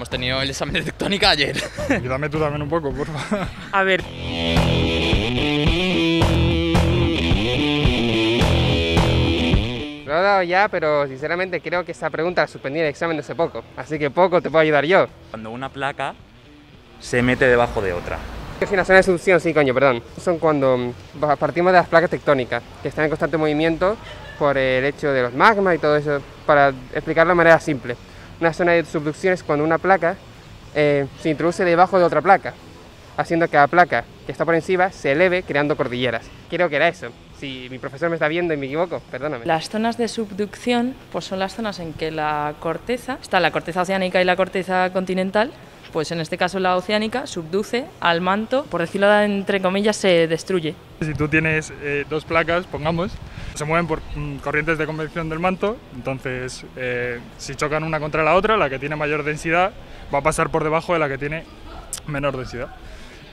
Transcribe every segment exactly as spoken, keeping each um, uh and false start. Hemos tenido el examen de tectónica ayer. Ayúdame tú también un poco, por favor. A ver. Lo he dado ya, pero sinceramente creo que esa pregunta la suspendí el examen de hace poco. Así que poco te puedo ayudar yo. Cuando una placa se mete debajo de otra. La zona de succión, sí, coño, perdón. Son cuando partimos de las placas tectónicas, que están en constante movimiento por el hecho de los magmas y todo eso, para explicarlo de manera simple. Una zona de subducción es cuando una placa eh, se introduce debajo de otra placa, haciendo que la placa que está por encima se eleve creando cordilleras. Creo que era eso. Si mi profesor me está viendo y me equivoco, perdóname. Las zonas de subducción pues son las zonas en que la corteza, está la corteza oceánica y la corteza continental, pues en este caso la oceánica subduce al manto, por decirlo entre comillas, se destruye. Si tú tienes eh, dos placas, pongamos, se mueven por mm, corrientes de convección del manto, entonces eh, si chocan una contra la otra, la que tiene mayor densidad va a pasar por debajo de la que tiene menor densidad.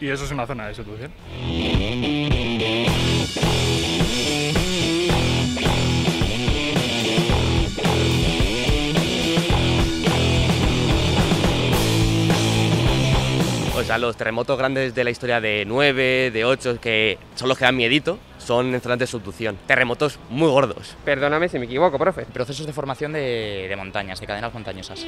Y eso es una zona de subducción. O sea, los terremotos grandes de la historia de nueve, de ocho, que son los que dan miedito, son en zonas de subducción. Terremotos muy gordos. Perdóname si me equivoco, profe. Procesos de formación de, de montañas, de cadenas montañosas.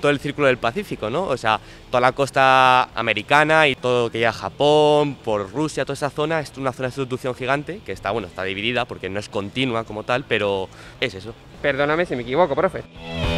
Todo el círculo del Pacífico, ¿no? O sea, toda la costa americana y todo lo que llega a Japón, por Rusia, toda esa zona, es una zona de subducción gigante que está, bueno, está dividida porque no es continua como tal, pero es eso. Perdóname si me equivoco, profe.